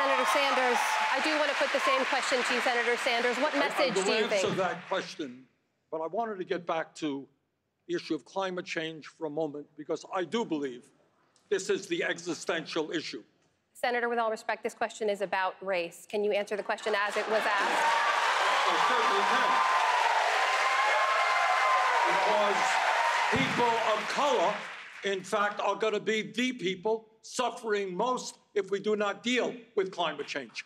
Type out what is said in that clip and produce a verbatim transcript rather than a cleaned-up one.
Senator Sanders, I do want to put the same question to you, Senator Sanders. What message do you think? I will answer that question, but I wanted to get back to the issue of climate change for a moment, because I do believe this is the existential issue. Senator, with all respect, this question is about race. Can you answer the question as it was asked? I certainly can. Because people of color, in fact, are going to be the people suffering most if we do not deal with climate change.